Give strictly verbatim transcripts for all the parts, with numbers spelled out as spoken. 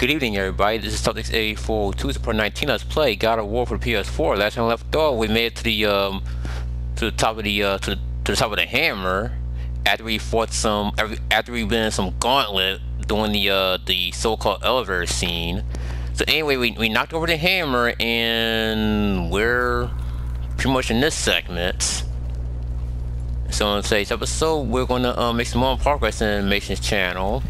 Good evening, everybody. This is Celtics eighty-four oh two, September nineteen. Let's play God of War for P S four. Last time we left off, we made it to the um to the top of the uh to, to the top of the hammer after we fought some after we been in some gauntlet during the uh the so-called elevator scene. So anyway, we we knocked over the hammer and we're pretty much in this segment. So in today's episode, we're gonna uh, make some more progress in Mason's channel.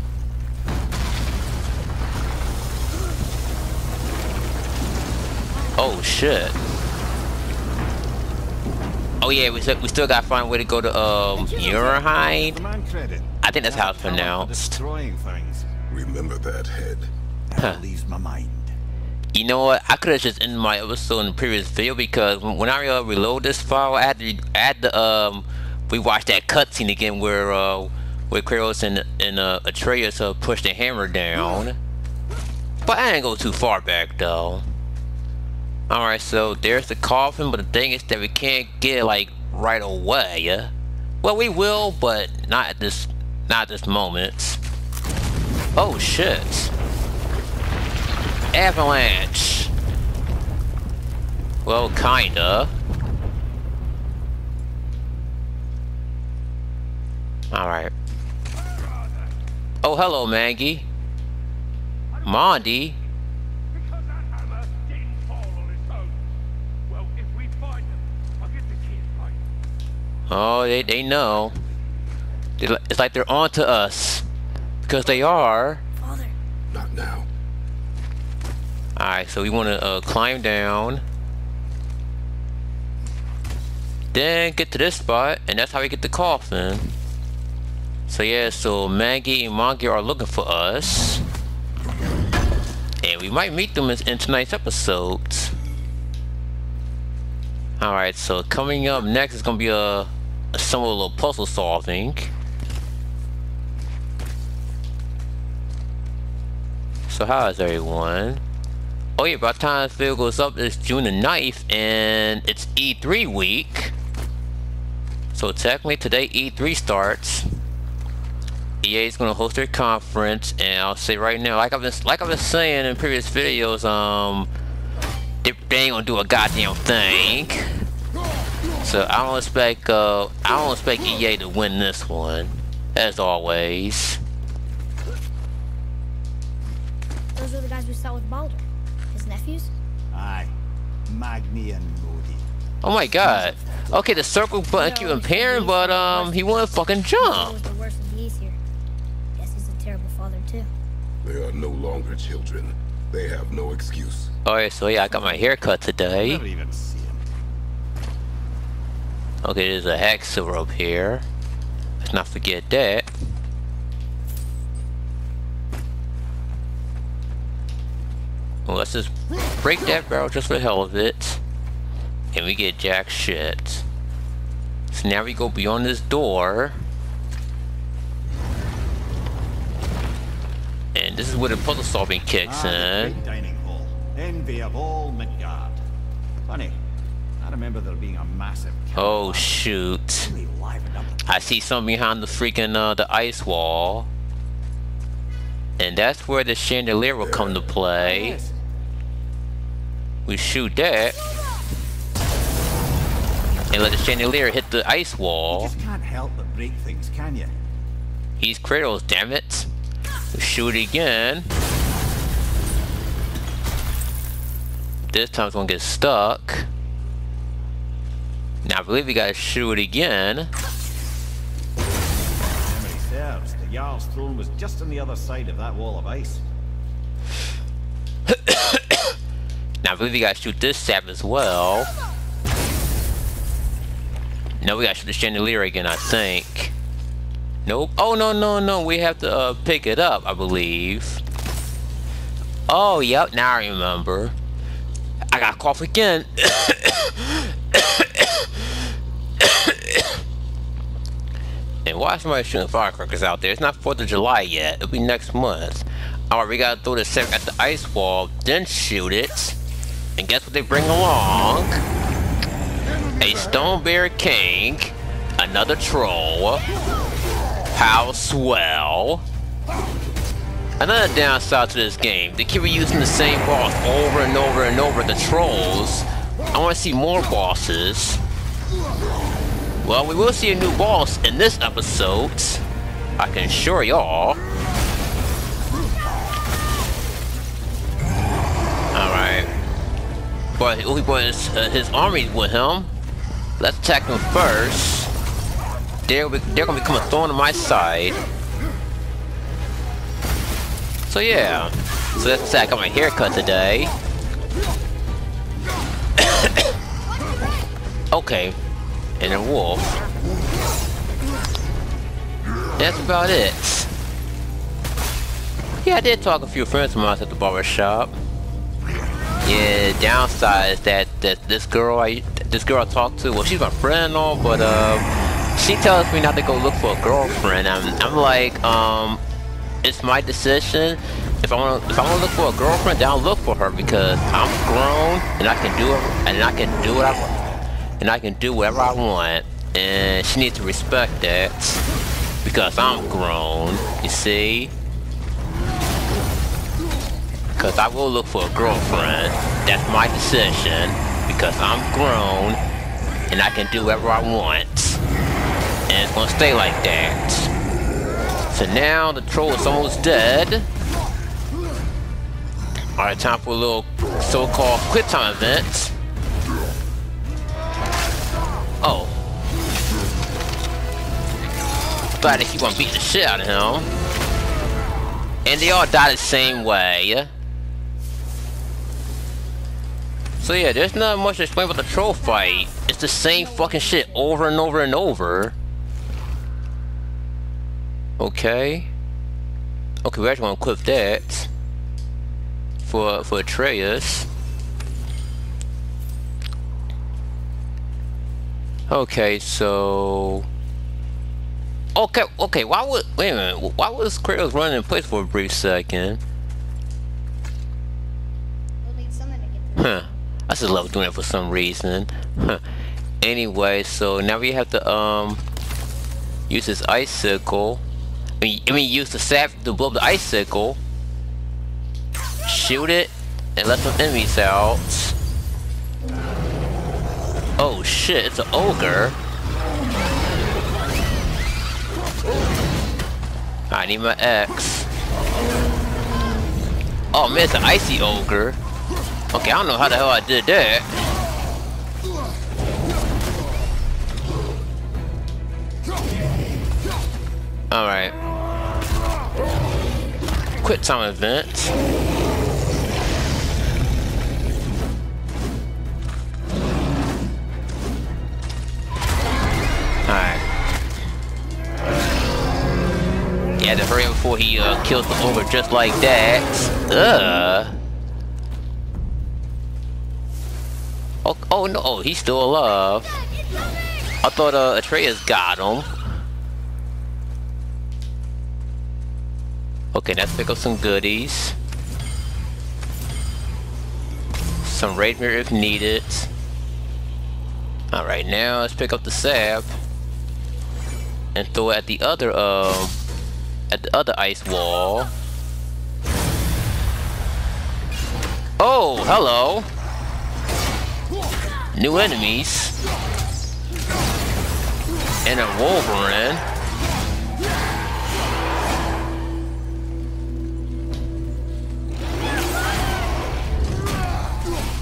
Oh shit! Oh yeah, we st we still gotta find a way to go to um Urenhide. I think that's how it's pronounced. Remember that head. Huh. Leaves my mind. You know what? I could have just ended my episode in the previous video because when I uh, reload this file, I had to I had to um rewatch that cutscene again where uh where Kratos and and uh, Atreus uh, pushed the hammer down. But I didn't go too far back though. Alright, so there's the coffin, but the thing is that we can't get it, like, right away. Yeah? Well, we will, but not at this, not at this moment. Oh, shit. Avalanche. Well, kinda. Alright. Oh, hello, Maggie. Modi. Oh, they, they know. It's like they're on to us. Because they are. Father. Not now. Alright, so we want to uh, climb down. Then get to this spot, and that's how we get the coffin. So yeah, so Maggie and Monkey are looking for us. And we might meet them in, in tonight's episode. Alright, so coming up next is going to be a... some little puzzle solving. So how is everyone? Oh yeah, by the time this video goes up, it's June the ninth and it's E three week. So technically today E three starts. E A is going to host their conference, and I'll say right now, like I've been like I've been saying in previous videos, um they ain't gonna do a goddamn thing. So I don't expect uh I don't expect E A to win this one, as always. Those are the guys we saw with Baldur. His nephews? Aye. Magni and Modi. Oh my god. Okay, the circle button keep impairing, but um he won't fucking jump. Guess he's a terrible father too. They are no longer children. They have no excuse. Alright, so yeah, I got my haircut today. Even see him. Okay, there's a hex over up here. Let's not forget that. Well, let's just break that barrel just for the hell of it. And we get jack shit. So now we go beyond this door. And this is where the puzzle solving kicks in. Dining hall. Envy of all Midgard. Funny, I remember there being a massive. Oh shoot! I see something behind the freaking uh, the ice wall, and that's where the chandelier will come to play. We shoot that, and let the chandelier hit the ice wall. You just can't help but break things, can you? He's Kratos, damn it. Shoot again. This time it's gonna get stuck. Now I believe we gotta shoot again. Memory serves, the Jarl's throne was just on the other side of that wall of ice. Now I believe we gotta shoot this sap as well. Now we gotta shoot the chandelier again, I think. Nope. Oh, no, no, no. We have to uh, pick it up, I believe. Oh, yep. Now I remember. I got cough again. And why is somebody shooting firecrackers out there? It's not fourth of July yet. It'll be next month. Alright, we gotta throw the sack at the ice wall, then shoot it. And guess what they bring along? A stone bear king. Another troll. How swell. Another downside to this game, they keep reusing the same boss over and over and over, the trolls. I want to see more bosses. Well, we will see a new boss in this episode, I can assure y'all. Alright. But he wants uh, his army with him. Let's attack him first. They're, they're gonna become a thorn on my side. So yeah. So let's attack. I got my haircut today. Okay. And a wolf. That's about it. Yeah, I did talk to a few friends of mine at the barber shop. Yeah, downside is that, that this girl I this girl I talked to, well, she's my friend and all, but uh, she tells me not to go look for a girlfriend. I'm I'm like, um, it's my decision. If I want if I want to look for a girlfriend, then I'll look for her because I'm grown and I can do it and I can do what I want and I can do whatever I want, and she needs to respect that. Because I'm grown, you see? Because I will look for a girlfriend. That's my decision. Because I'm grown, and I can do whatever I want. And it's gonna stay like that. So now the troll is almost dead. Alright, time for a little so-called quit time event. Oh. But I keep on beating the shit out of him. And they all die the same way. So yeah, there's not much to explain about the troll fight. It's the same fucking shit over and over and over. Okay. Okay, we're actually gonna equip that. For, for Atreus. Okay, so... Okay, okay, why would, wait a minute, why was Kratos running in place for a brief second? We'll need someone to get to huh, I just love doing it for some reason. Huh. Anyway, so now we have to, um, use this icicle. I mean, I mean use the sap to blow up the icicle. Shoot it, and let some enemies out. Oh shit, it's an ogre. I need my axe. Oh man, it's an icy ogre. Okay, I don't know how the hell I did that. Alright. Quit time event. Alright. Yeah, to hurry up before he uh, kills the ogre just like that. Ugh. Oh, oh no, oh, he's still alive. I thought uh, Atreus got him. Okay, let's pick up some goodies. Some raid mirror if needed. Alright, now let's pick up the sap. And throw it at the other, um... at the other ice wall. Oh, hello! New enemies. And a Wolverine.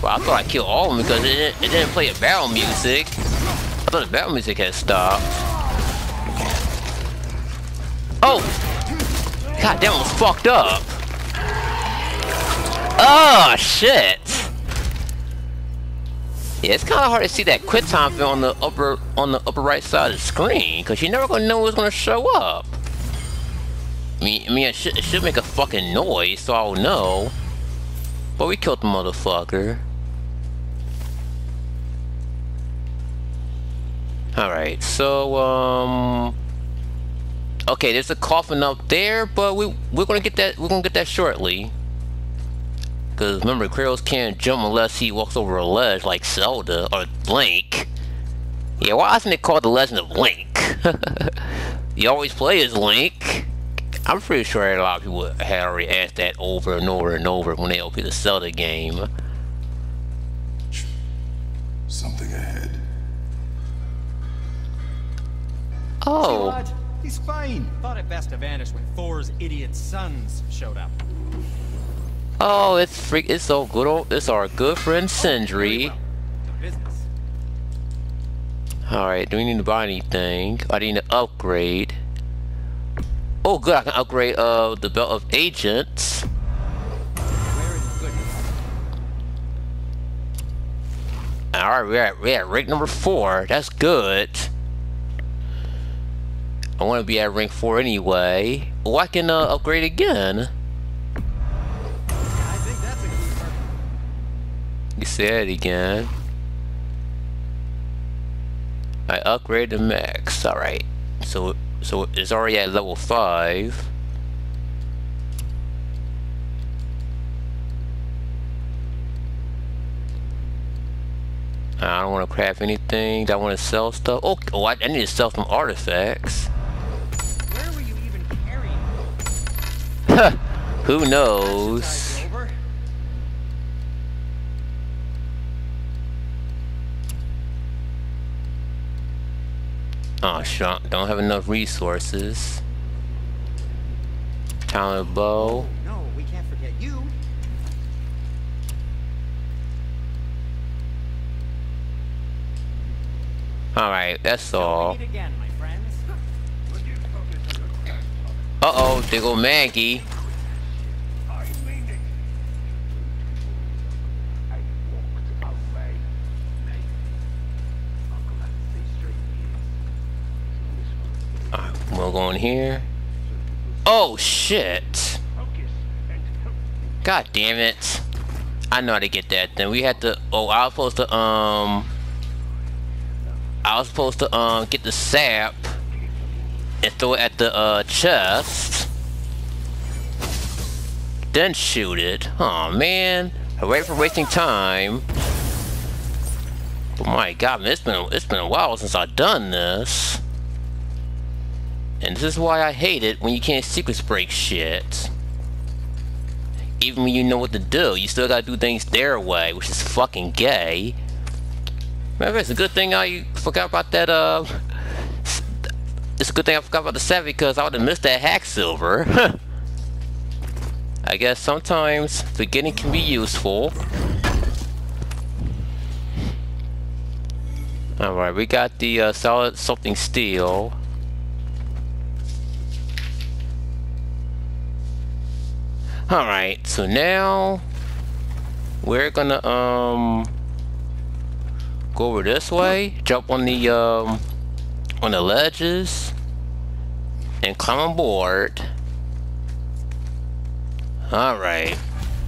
Well, I thought I killed all of them because it, it didn't play a battle music. I thought the battle music had stopped. Oh! God, that was fucked up. Oh shit! Yeah, it's kind of hard to see that quit time thing on the upper on the upper right side of the screen, cause you're never gonna know what's gonna show up. I mean, I mean, it should, it should make a fucking noise, so I'll know. But we killed the motherfucker. All right, so um. Okay, there's a coffin up there, but we we're gonna get that we're gonna get that shortly. Cause remember, Kratos can't jump unless he walks over a ledge like Zelda or Link. Yeah, why isn't it called the Legend of Link? You always play as Link. I'm pretty sure a lot of people had already asked that over and over and over when they O P to sell the game. Something ahead. Oh. What? He's fine. Thought it best to vanish when Thor's idiot sons showed up. Oh, it's freak! It's so good old. It's our good friend Sindri. All right. Do we need to buy anything? I need to upgrade. Oh, good. I can upgrade uh the belt of agents. All right, we're at, we're at rank number four. That's good. I want to be at rank four anyway. Oh, I can uh, upgrade again. You say it again. I upgrade to max. All right. So so it's already at level five. I don't want to craft anything. I want to sell stuff. Oh, oh I, I need to sell some artifacts. Where were you even carrying? Who knows? Oh, shot. Don't have enough resources. Talent bow. Oh, no, we can't forget you. All right, that's all. Again, my friends. Uh oh, there go Maggie. We'll go in here. Oh shit! God damn it! I know how to get that. Then we had to. Oh, I was supposed to um. I was supposed to um get the sap and throw it at the uh chest, then shoot it. Oh man! Hooray for wasting time. But my God, it's been it's been a while since I've done this. And this is why I hate it when you can't secrets break shit. Even when you know what to do, you still gotta do things their way, which is fucking gay. Remember, it's a good thing I forgot about that, uh... It's a good thing I forgot about the savvy, because I would've missed that hacksilver. I guess sometimes forgetting can be useful. Alright, we got the, uh, solid something steel. Alright, so now we're gonna um go over this way, jump on the um on the ledges and climb aboard. Alright.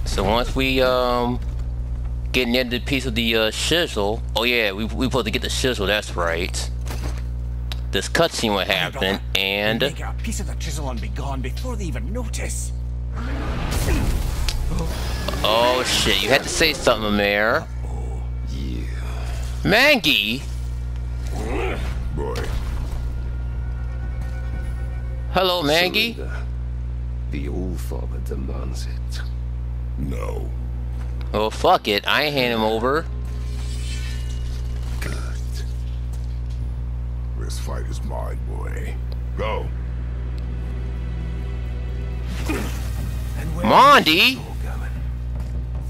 So once we um get near the piece of the uh shizzle. Oh yeah, we we supposed to get the shizzle, that's right. This cutscene would happen and they got a piece of the chisel and be gone before they even notice. Oh shit, you had to say something, Mimir. Maggie! Boy. Hello, Maggie. Surrender. The old father demands it. No. Well, fuck it. I ain't hand him over. Good. This fight is mine, boy. Go. Mondi!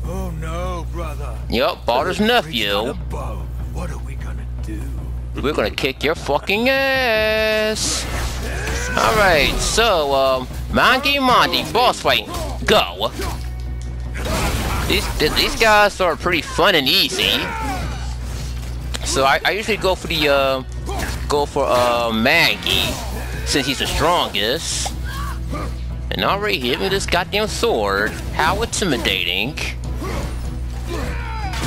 Oh no, brother. Yep, Baldur's nephew. What are we gonna do? We're gonna kick your fucking ass. All right, so um, Mondi, Mondi, boss fight, go. These th these guys are pretty fun and easy. So I, I usually go for the uh, go for uh Maggie since he's the strongest. And already hit me with this goddamn sword. How intimidating.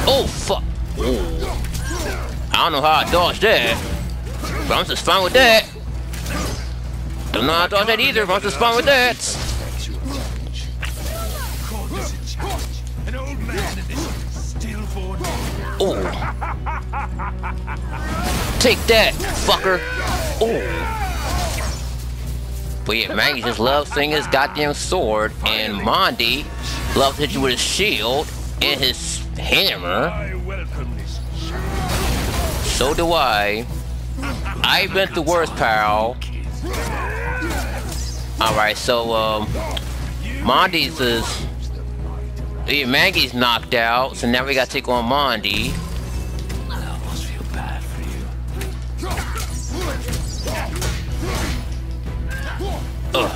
Oh, fuck. Ooh. I don't know how I dodged that. But I'm just fine with that. Don't know how I dodged that either, but I'm just fine with that. Oh. Take that, fucker. Oh. But yeah, Magni just loves seeing his goddamn sword, and Modi loves hitting you with his shield and his hammer. So do I. I've been through worse, pal. Alright, so, um, Mondi's is... Yeah, Maggie's knocked out, so now we gotta take on Modi. I almost feel bad for you. Ugh.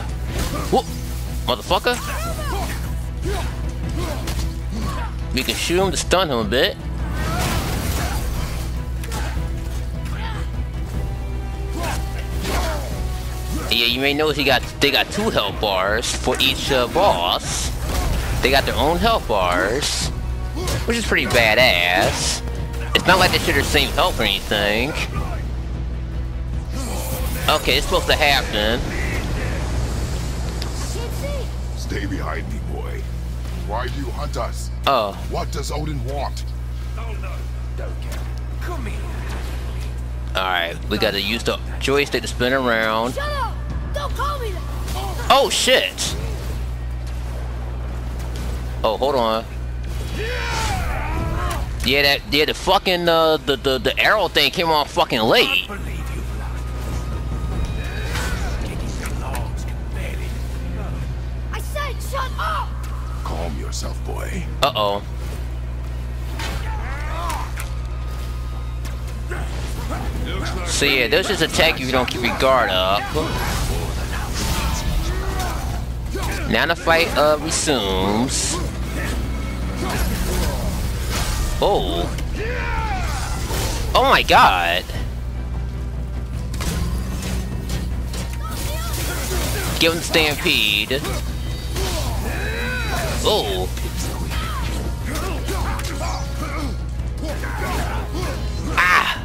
Whoop! Motherfucker! We can shoot him to stun him a bit. Yeah, you may notice he got they got two health bars for each uh, boss. They got their own health bars, which is pretty badass. It's not like they share the same health or anything. Okay, it's supposed to happen. Stay behind me, boy. Why do you hunt us? Oh. What does Odin want? Oh no, don't care. Come here. All right, we gotta use the joystick to spin around. Shut up. Don't call me that. Oh shit! Oh, hold on. Yeah, that yeah the fucking uh, the the the arrow thing came on fucking late. I said, shut up. Calm yourself, boy. Uh oh. So yeah, they'll just attack you if you don't keep your guard up. Now the fight uh, resumes. Oh. Oh my god. Give him the stampede. Oh. Ah.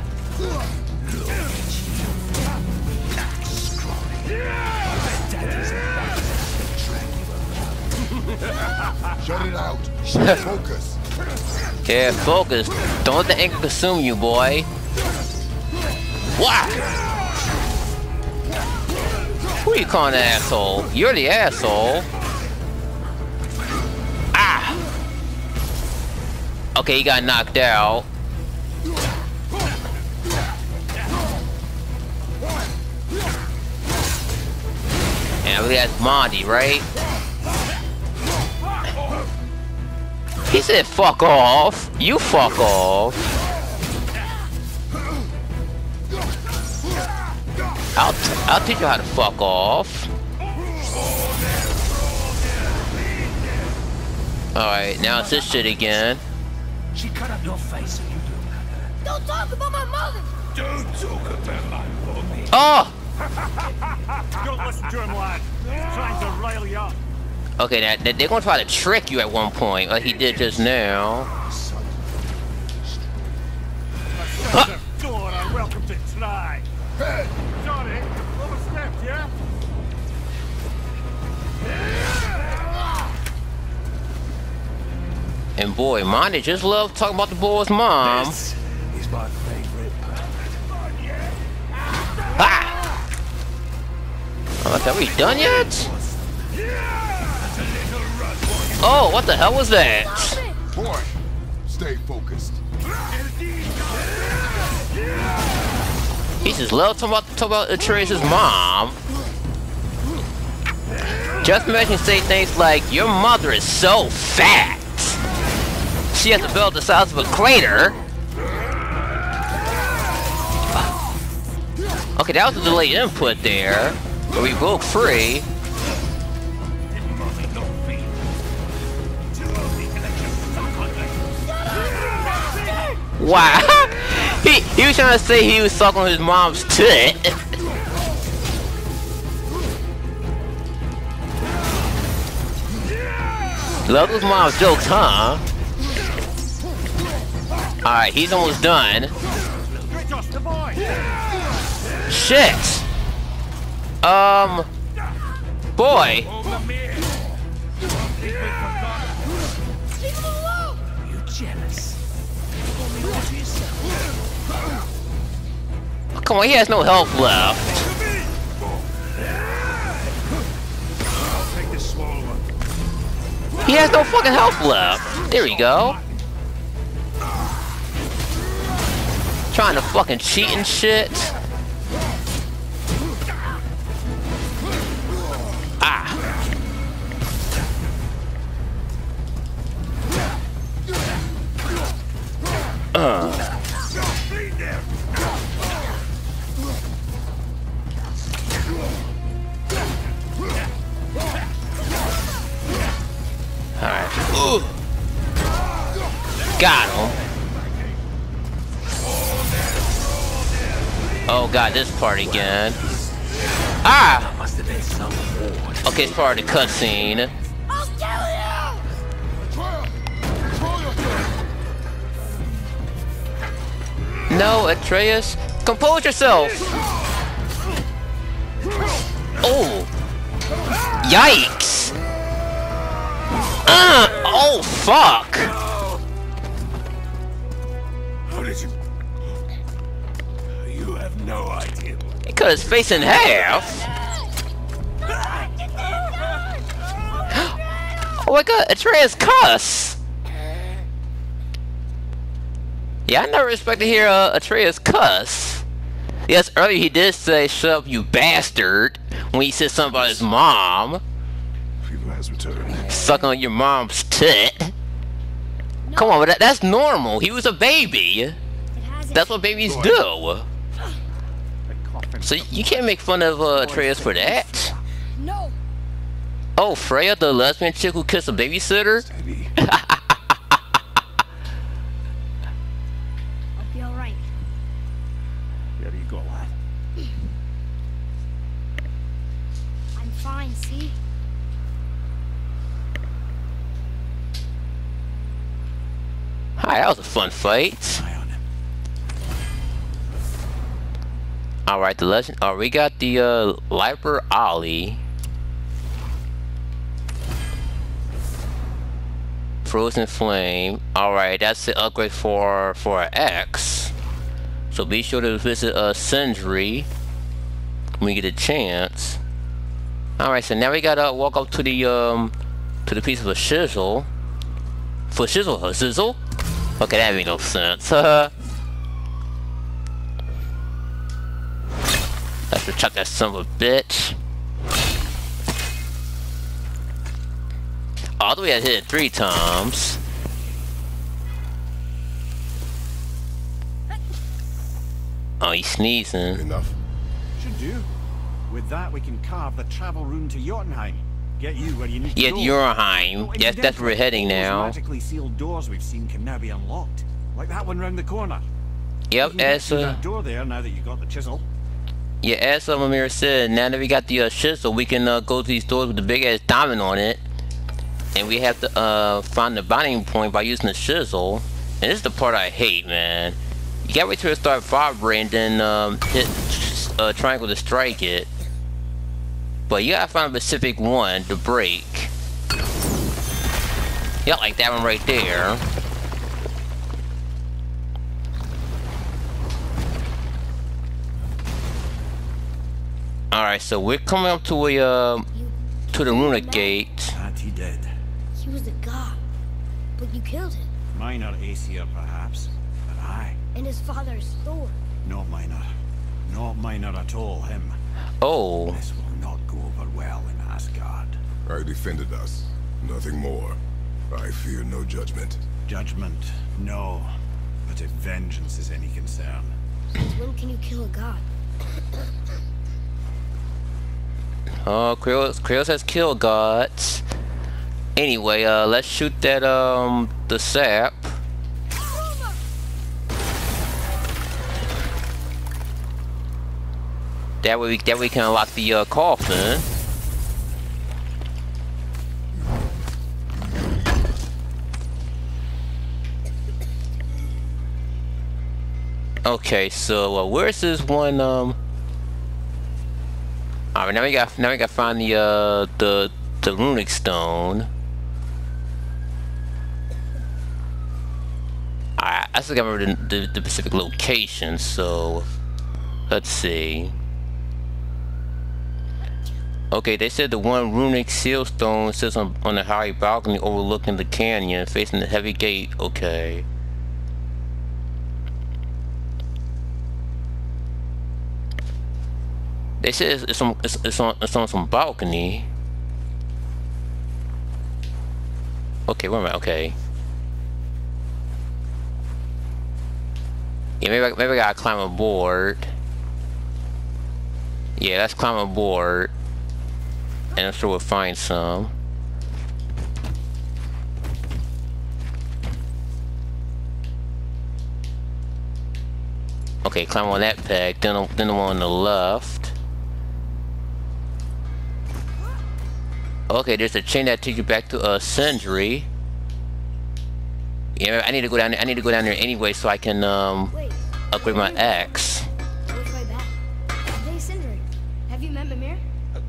Shut it out. Focus. Yeah, focus. Don't let the anger consume you, boy. Wow. Who are you calling an asshole? You're the asshole. Ah. Okay, he got knocked out. And we got Modi, right? He said, fuck off. You fuck off. I'll, t I'll teach you how to fuck off. Alright, now it's this shit again. She cut up your face and you don't matter. Don't talk about my mother! Don't talk about my mommy. Oh! Don't listen to him, lad. Trying to rile you up. Okay, now they're gonna try to trick you at one point, like he did just now. Huh. And boy, Modi just loved talking about the boy's mom. This is my favorite part. Ha! Oh, are we done yet? Oh, what the hell was that? Boy, stay focused. He just loves talking about, talking about Atreus' mom. Just imagine say things like, your mother is so fat. She has a belt the size of a crater. Okay, that was a delayed input there. But we broke free. Wow. he, he was trying to say he was sucking his mom's tit. Love his mom's jokes, huh? Alright, he's almost done. Shit! Um, boy. Come on, he has no health left. He has no fucking health left. There we go. Trying to fucking cheat and shit. Ah. Uh. Alright. Ooh! Got him. Oh god, this part again. Ah! Must have been so bored. Okay, it's part of the cutscene. I'll kill you! No, Atreus. Compose yourself! Oh! Yikes! Uh, oh fuck! How did you? You have no idea. He cut his face in half. Oh my god, Atreus cuss! Yeah, I never expected to hear uh, Atreus cuss. Yes, earlier he did say, "Shut up, you bastard," when he said something about his mom. Returned. Suck on your mom's tit. No. Come on, but that, that's normal. He was a baby. That's what babies do. So you can't make fun of uh, Atreus for that. No. Oh, Freya, the lesbian chick who kissed a babysitter. I'll be all right. There you go, lad. I'm fine. See. Alright, that was a fun fight. Alright, the legend. Oh, we got the uh, Liper Ollie. Frozen Flame. Alright, that's the upgrade for, for an X. So be sure to visit uh, Sindri when you get a chance. Alright, so now we gotta walk up to the um, to the piece of a shizzle. For shizzle, a sizzle? Okay, that made no sense. Uh, let's chuck that son of a bitch. Although we had hit it three times. Oh, he's sneezing. Enough. Should do. With that, we can carve the travel room to Jotunheim. Get you where you need yeah, to go. Urenhide. Oh, yes, that's where we're heading now. Magically sealed doors we've seen can now be unlocked, like that one round the corner. Yep, as uh, that door there now that you got the chisel. Yeah, as uh, Mimir said, now that we got the uh, chisel, we can uh, go to these doors with the big ass diamond on it, and we have to uh, find the binding point by using the chisel. And this is the part I hate, man. You gotta wait till it starts vibrating, then um, hit uh, triangle to strike it. But you gotta find a specific one to break. Yeah, like that one right there. Alright, so we're coming up to a uh, to the runic gate. That he did. He was a god, but you killed him. Minor Aesir, perhaps, but I. And his father's Thor. Not minor. Not minor at all, him. Oh. This will not go over well in Asgard. I defended us. Nothing more. I fear no judgment. Judgment? No. But if vengeance is any concern. Since when can you kill a god? Oh, uh, Kratos, Kratos has killed gods. Anyway, uh, let's shoot that, um, the sap. That way, we, that way we can unlock the uh, coffin. Okay, so uh, where's this one? Um. All right, now we got now we got to find the uh, the the runic stone. All right, I still got to remember the, the, the specific location. So let's see. Okay, they said the one runic seal stone sits on, on a high balcony overlooking the canyon, facing the heavy gate. Okay. They said it's, it's, on, it's, it's, on, it's on some balcony. Okay, wait a minute, okay. Yeah, maybe I, maybe I gotta climb aboard. Yeah, let's climb aboard. And I'm sure we'll find some. Okay, climb on that peg, then, then the one on the left. Okay, there's a chain that takes you back to uh, Sindri. Yeah, I need to go down there. I need to go down there anyway, so I can um Wait, upgrade my axe. Which way back? Hey, Sindri, have you met Mimir? Uh,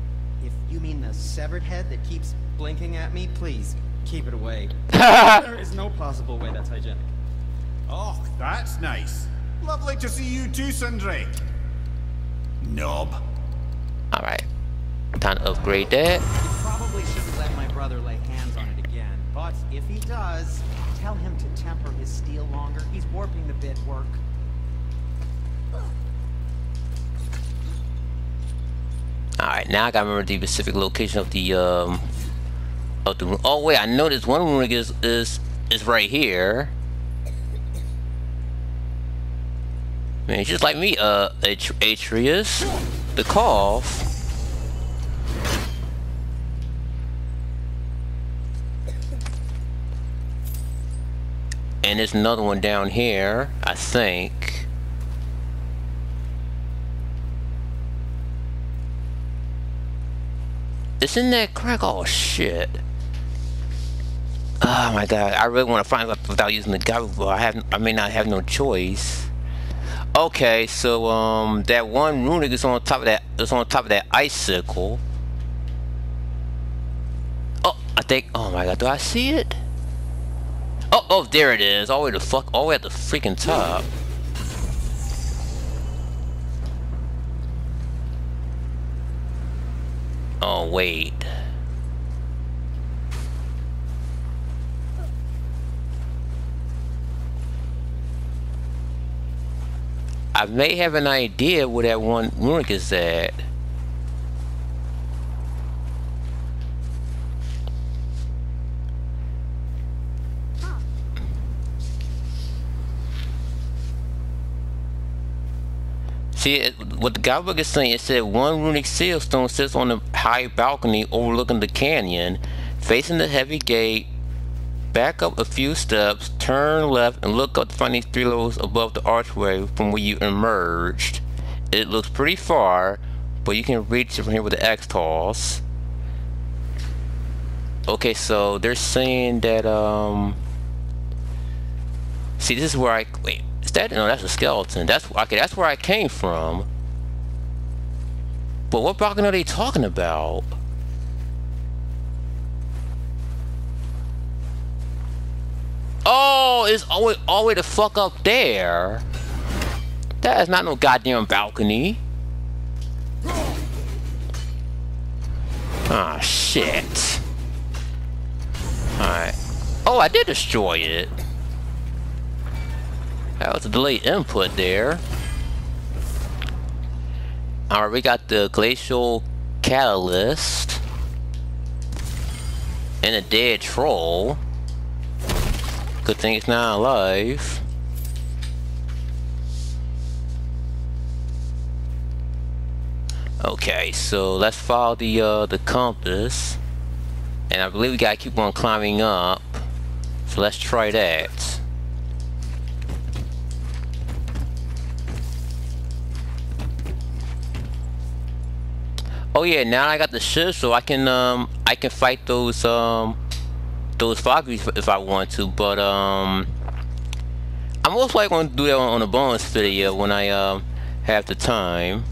if you mean the severed head that keeps blinking at me, please keep it away. There is no possible way that's hygienic. Oh, that's nice. Lovely to see you too, Sindri. Nob. All right. Time to upgrade that. You probably shouldn't let my brother lay hands on it again, but if he does, tell him to temper his steel longer. He's warping the bit work. Alright, now I gotta remember the specific location of the um of the room. Oh wait, I know this one room is is is right here. Man, just like me, uh At Atreus. The cough. And there's another one down here, I think. It's in that crack. Oh shit. Oh my god, I really want to find out without using the guide, but I have I may not have no choice. Okay, so um that one runic is on top of that is on top of that icicle. Oh, I think oh my god, do I see it? Oh, oh, there it is. All the way to fuck, all the way at the freaking top. Oh, wait. I may have an idea where that one runic is at. See, it, what the guidebook is saying, it said one runic seal stone sits on a high balcony overlooking the canyon, facing the heavy gate. Back up a few steps, turn left, and look up to find these three levels above the archway from where you emerged. It looks pretty far, but you can reach it from here with the axe toss. Okay, so they're saying that, um... see, this is where I... wait. That, no, that's a skeleton. That's okay. That's where I came from. But what balcony are they talking about? Oh, it's always all the way the fuck up there. That is not no goddamn balcony. Ah, shit. All right. Oh, I did destroy it. That was a delayed input there. Alright, we got the glacial catalyst. And a dead troll. Good thing it's not alive. Okay, so let's follow the uh, the compass. And I believe we gotta keep on climbing up. So let's try that. Oh yeah, now I got the shield, so I can um I can fight those um those Valkyries if I want to, but um I'm most likely going to do that on, on a bonus video when I um uh, have the time.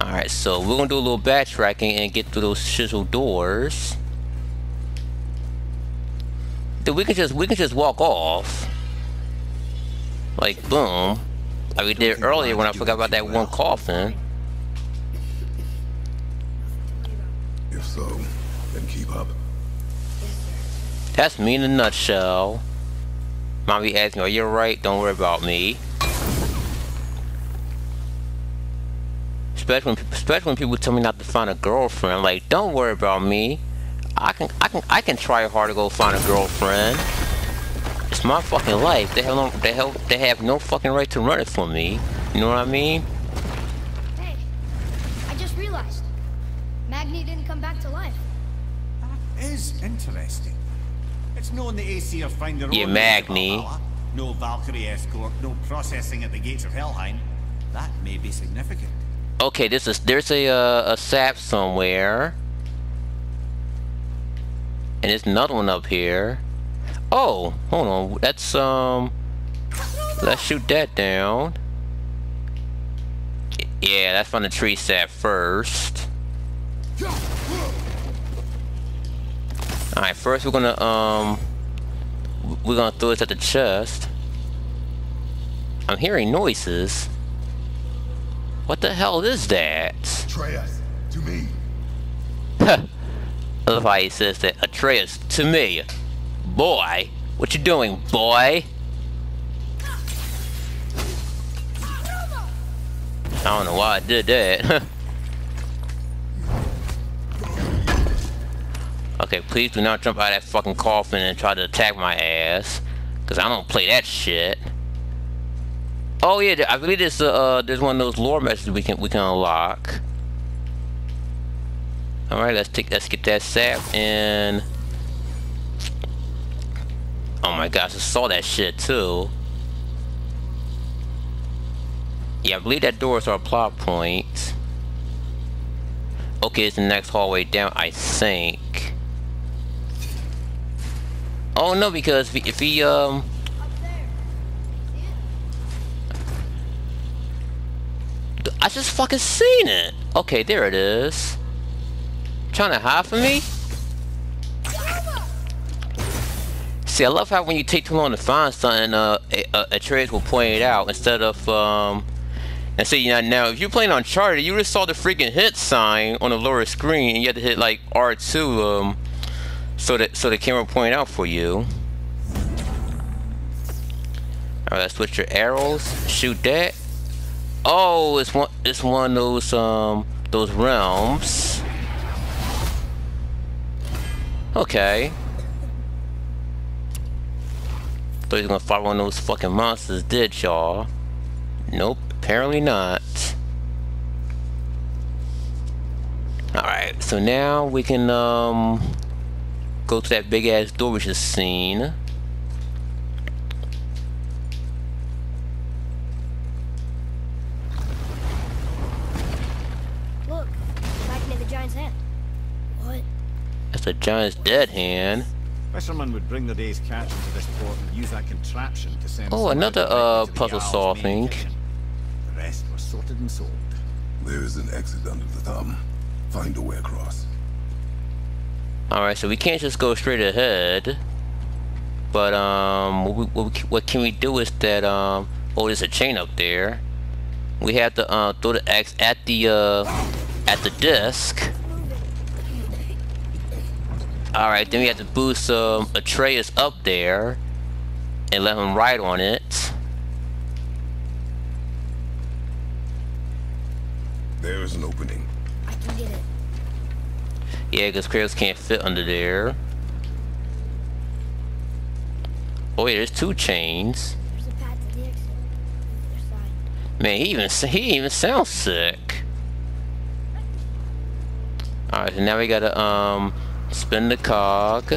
All right, so we're gonna do a little backtracking and get through those chisel doors. Dude, we can just we can just walk off, like boom, like we did earlier when I forgot about that one coffin. That's me in a nutshell. Might be asking, are you right? Don't worry about me. Especially when, especially when people tell me not to find a girlfriend, like, don't worry about me. I can, I can, I can try hard to go find a girlfriend. It's my fucking life. They have no, they have, they have no fucking right to run it from me. You know what I mean? Hey, I just realized Magni didn't come back to life. That is interesting. It's known the A C have found their own. Yeah, Magni. No Valkyrie escort, no processing at the gates of Helheim. That may be significant. Okay, this is there's a uh, a sap somewhere. And there's another one up here. Oh, hold on. That's um let's shoot that down. Yeah, that's from the tree sap first. Alright, first we're gonna um we're gonna throw this at the chest. I'm hearing noises. What the hell is that? Atreus, to me. Huh. I love how he says that. Atreus, to me. Boy, what you doing, boy? I don't know why I did that. Okay, please do not jump out of that fucking coffin and try to attack my ass. Cause I don't play that shit. Oh yeah, I believe there's uh there's one of those lore messages we can we can unlock. All right, let's take let's get that sap and. Oh my gosh, I saw that shit too. Yeah, I believe that door is our plot point. Okay, it's the next hallway down, I think. Oh no, because if he, if he um. I just fucking seen it. Okay, there it is. Trying to hide from me? See, I love how when you take too long to find something, uh, Atreus will point it out instead of um. And see, you know, now if you're playing Uncharted, you just saw the freaking hit sign on the lower screen, and you had to hit like R two um, so that so the camera point out for you. All right, let's switch your arrows. Shoot that. Oh, it's one it's one of those um those realms. Okay. Thought you were gonna fight one of those fucking monsters, did y'all? Nope, apparently not. Alright, so now we can um go to that big ass door we just seen. The giant's dead hand. Fisherman would bring the day's catch into this port and use that contraption to send. Oh, another uh puzzle solving. The rest was sorted and sold. There is an exit under the thumb. Find a way across. All right, so we can't just go straight ahead. But um, what, we, what, we, what can we do is that um, oh, there's a chain up there. We have to uh, throw the axe at the uh at the disc. Alright, then we have to boost um, Atreus up there and let him ride on it. There is an opening. I can get it. Yeah, because Kratos can't fit under there. Oh yeah, there's two chains. There's a path to the exit. Man, he even he even sounds sick. Alright, so now we gotta um. spin the cog.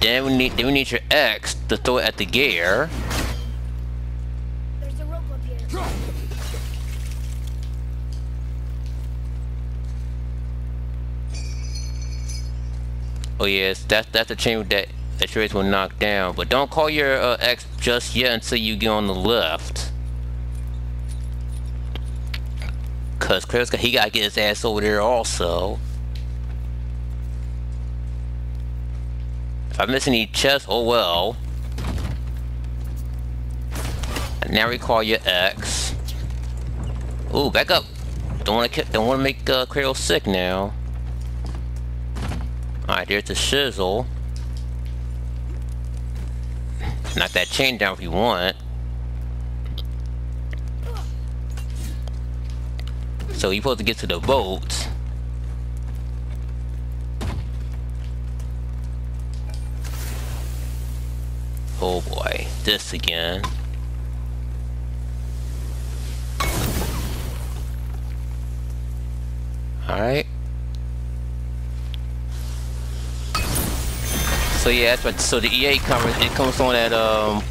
Then we need then we need your X to throw it at the gear. There's a rope up here. Oh yes, that's that's the chain that that Trace will knock down. But don't call your uh, X just yet until you get on the lift. Cause Kratos, he gotta get his ass over there also. If I miss any chests, oh well. And now recall your X. Ooh, back up. Don't wanna, don't wanna make uh, Kratos sick now. Alright, there's the sizzle. Knock that chain down if you want. So you're supposed to get to the boats. Oh boy, this again. Alright. So yeah, that's what, so the E A comes, it comes on at um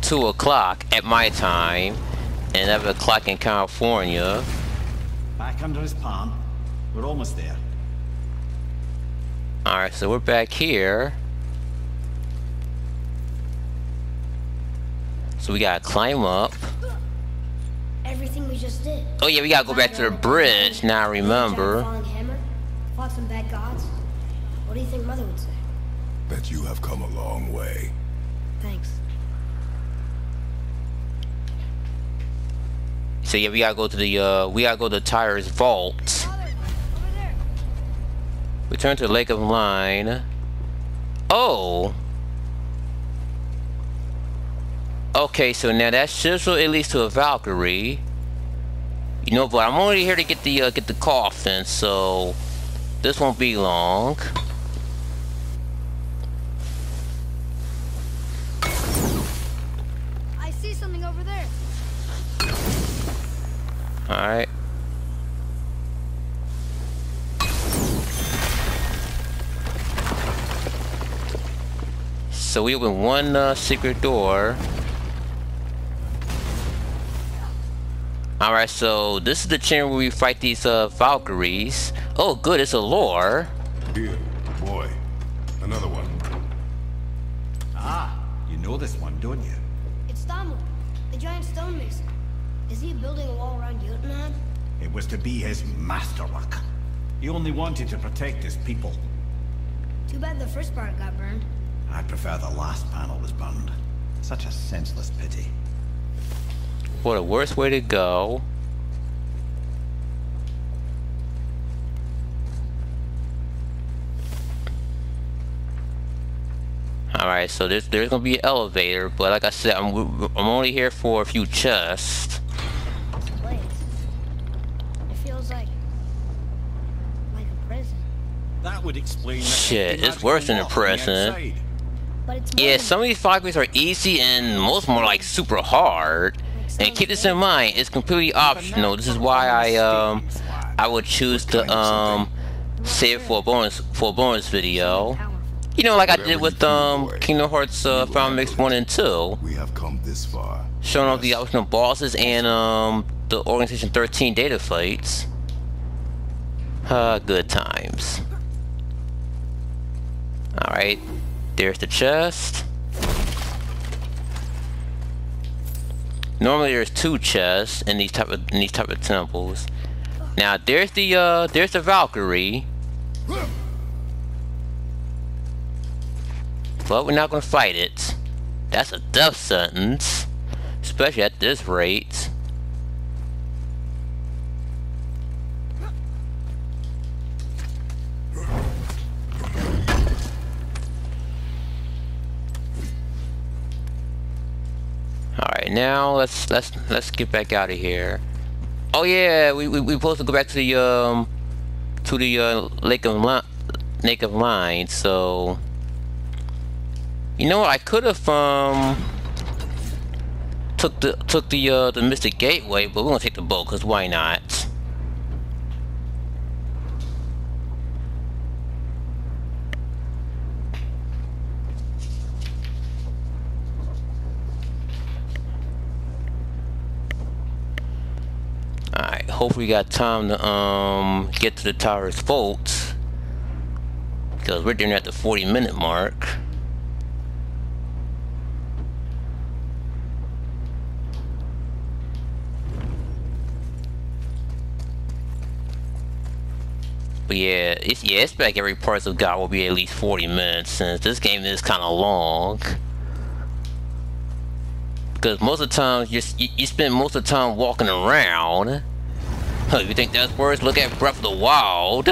two o'clock at my time and eleven o'clock in California. Back under his palm. We're almost there. Alright, so we're back here. So we gotta climb up. Everything we just did. Oh yeah, we gotta go back to the bridge now, I remember. Fought some bad gods. What do you think Mother would say? That you have come a long way. Thanks. So yeah, we gotta go to the uh we gotta go to Tyr's vault. Father, over there. Return to the Lake of Line. Oh. Okay, so now that sizzle it leads to a Valkyrie. You know, but I'm only here to get the uh, get the coffin, so this won't be long. Alright. So we open one uh, secret door. Alright, so this is the chamber where we fight these uh, Valkyries. Oh good, it's a lore. Here, boy. Another one. Ah, you know this one, don't you? It's Thamur, the giant stonemason. Is he building a wall around Jotunheim? It was to be his masterwork. He only wanted to protect his people. Too bad the first part got burned. I prefer the last panel was burned. Such a senseless pity. What a worse way to go. Alright, so there's, there's gonna be an elevator, but like I said, I'm, I'm only here for a few chests. That would explain shit, it's worse than a prison. Yeah, some of these Valkyries are easy and most more like super hard. And keep this in mind, it's completely optional. This is why I um I would choose to um save for a bonus for a bonus video. You know, like I did with um Kingdom Hearts uh, Final Mix one and two. We have come this far. Showing off the optional bosses and um the Organization thirteen data fights. Uh good times. Alright, there's the chest. Normally there's two chests in these type of in these type of temples. Now there's the uh there's the Valkyrie. But we're not gonna fight it. That's a death sentence. Especially at this rate. Alright, now let's let's let's get back out of here. Oh yeah, we we we supposed to go back to the um to the uh, Lake of Line, Lake of Line. So you know what, I could have um took the took the uh, the Mystic Gateway, but we're gonna take the boat because why not? Hopefully we got time to um get to the Tyr's vault because we're doing at the forty minute mark. But yeah, it's yeah, it's back every parts of God will be at least forty minutes since this game is kind of long. Because most of the time you you spend most of the time walking around. Huh, you think that's worse? Look at Breath of the Wild.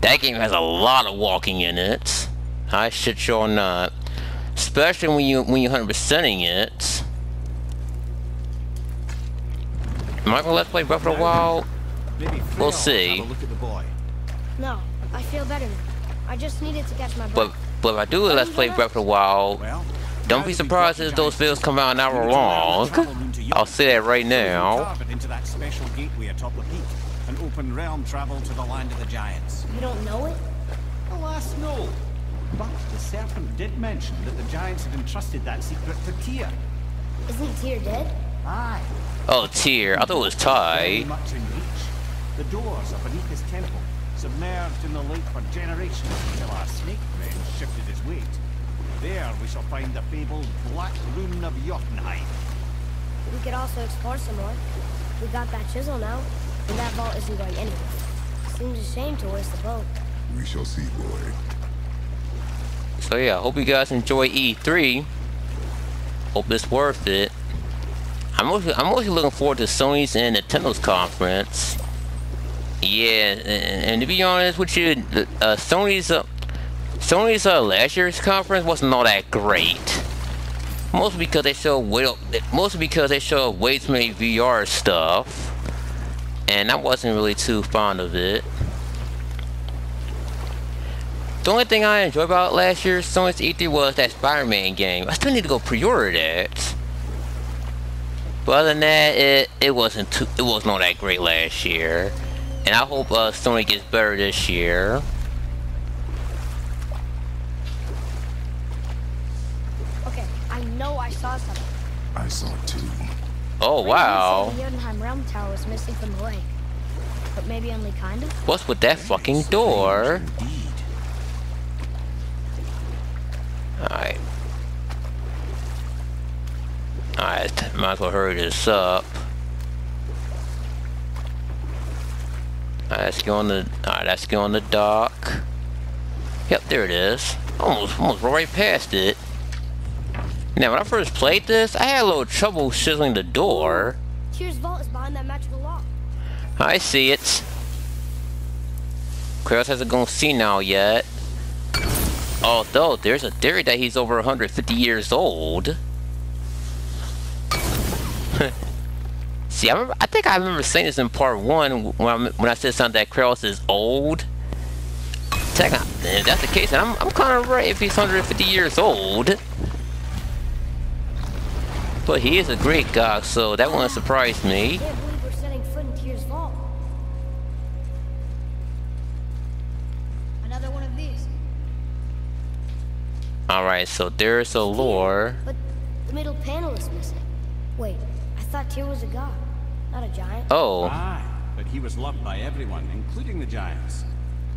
That game has a lot of walking in it. I shit you not. Especially when you when you're one hundred percenting it. Am I gonna let's play Breath of the Wild? We'll see. No, I feel better. I just needed to catch my breath. But but if I do a let's play Breath of the Wild, don't be surprised if those videos come out an hour long. I'll say that right now. An open realm travel to the land of the giants. You don't know it? Alas, no. But the serpent did mention that the giants had entrusted that secret to Tyr. Isn't Tyr dead? Aye. Oh, Tyr. I thought it was Ty. Much in reach. The doors of Anika's temple, submerged in the lake for generations until our snake friend shifted his weight. There we shall find the fabled Black Rune of Jotunheim. We could also explore some more. We got that chisel now. And that vault isn't going anywhere. Seems a shame to waste the boat. We shall see, boy. So yeah, I hope you guys enjoy E three. Hope it's worth it. I'm mostly, I'm mostly looking forward to Sony's and Nintendo's conference. Yeah, and, and to be honest with you, uh, Sony's uh, Sony's uh, last year's conference wasn't all that great. Mostly because they showed way, mostly because they showed way too many V R stuff. And I wasn't really too fond of it. The only thing I enjoyed about last year's Sony's E three was that Spider-Man game. I still need to go pre-order that. But other than that, it it wasn't too it wasn't all that great last year. And I hope uh, Sony gets better this year. Okay, I know I saw something. I saw it too. Oh wow! The Jotunheim Realm Tower is missing from the lake, but maybe only kind of. What's with that fucking door? All right, all right. Might as well hurry this up. All right, let's go on the. All right, let's go on the dock. Yep, there it is. Almost, almost right past it. Now, when I first played this, I had a little trouble chiseling the door. Tyr's vault is behind that magical lock. I see it. Kratos hasn't gone see now yet. Although, there's a theory that he's over one hundred fifty years old. See, I, remember, I think I remember saying this in part one when I, when I said something that Kratos is old. If that's the case, I'm, I'm kind of right if he's one hundred fifty years old. But he is a Greek god, so that wouldn't surprise me. I can't believe we're setting foot in Tyr's vault. Another one of these. Alright, so there's a lore. But the middle panel is missing. Wait, I thought Tyr was a god, not a giant. Oh. Aye, but he was loved by everyone, including the giants.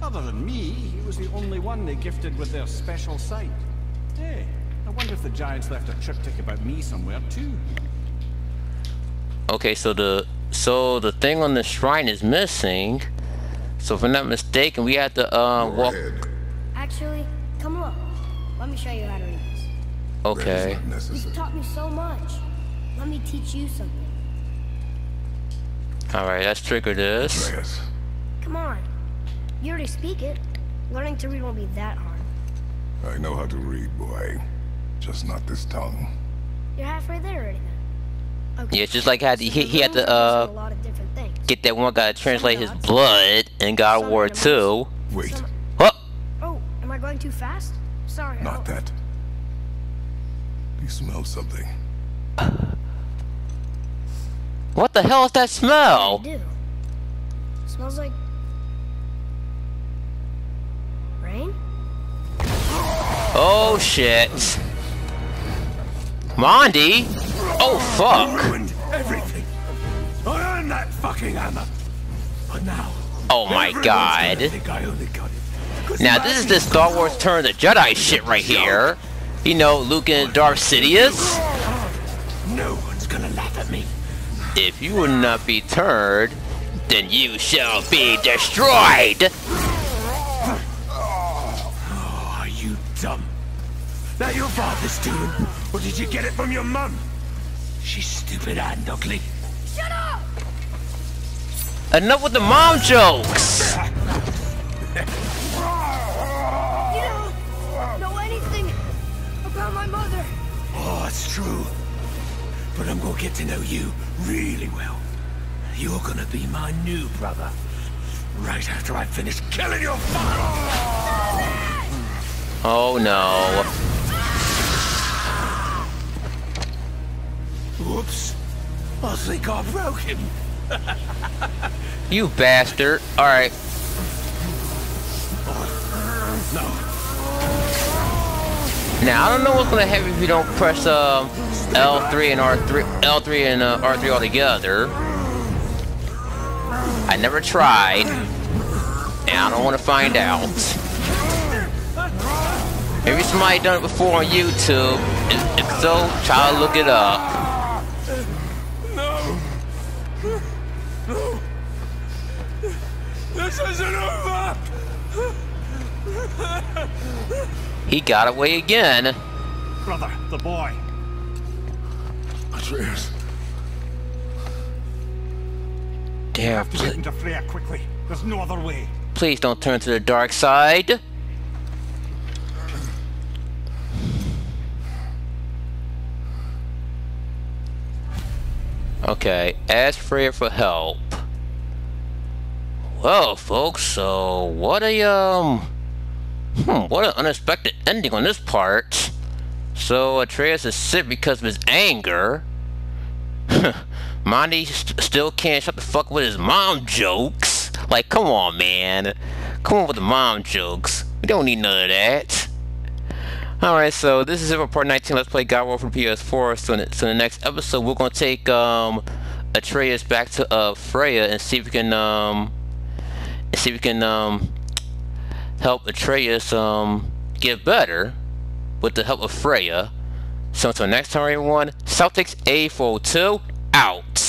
Other than me, he was the only one they gifted with their special sight. Hey. I wonder if the giants left a triptych about me somewhere too. Okay, so the so the thing on the shrine is missing. So if I'm not mistaken, we have to uh, walk. Actually, come on. Let me show you how to read this. Okay. You taught me so much. Let me teach you something. All right, let's trigger this. Yes. Come on. You already speak it. Learning to read won't be that hard. I know how to read, boy. Just not this tongue. You're halfway there already. Okay. Yeah, it's just like how he, he had to uh get that one guy to translate his blood in God of War two. Wait. Some... Oh. Oh, am I going too fast? Sorry. Not oh. that. You smell something. What the hell is that smell? What do you do? It smells like rain. Oh shit. Mondi? Oh fuck! You ruined everything. I earned that fucking hammer. But now, oh my god! I only got it. Now this is the Star Wars Turn of the Jedi shit right here. You know, Luke and Darth Sidious. No one's gonna laugh at me. If you will not be turned, then you shall be destroyed. Oh, are you dumb? That your father's doing? Or did you get it from your mum? She's stupid and ugly. Shut up! Enough with the mom jokes! about my mother. Oh, it's true. But I'm gonna get to know you really well. You're gonna be my new brother. Right after I finish killing your father! Oh no. Whoops. I think I broke him. You bastard. Alright. No. Now, I don't know what's gonna happen if you don't press uh, L three and R three, L three and uh, R three all together. I never tried, and I don't want to find out. Maybe somebody done it before on YouTube. If, if so, try to look it up. No, no, this isn't over. He got away again. Brother, the boy. Atreus. You have to get into Freya quickly. There's no other way. Please don't turn to the dark side. Okay, ask Freya for help. Well, folks, so what a um, hmm, what an unexpected ending on this part. So Atreus is sick because of his anger. Moni st still can't shut the fuck with his mom jokes. Like, come on, man. Come on with the mom jokes. We don't need none of that. Alright, so this is it for part nineteen. Let's play God of War for P S four. So in, the, so in the next episode, we're going to take um, Atreus back to uh, Freya and see if we can um, see if we can um, help Atreus um, get better with the help of Freya. So until next time, everyone, Celtics A four two out.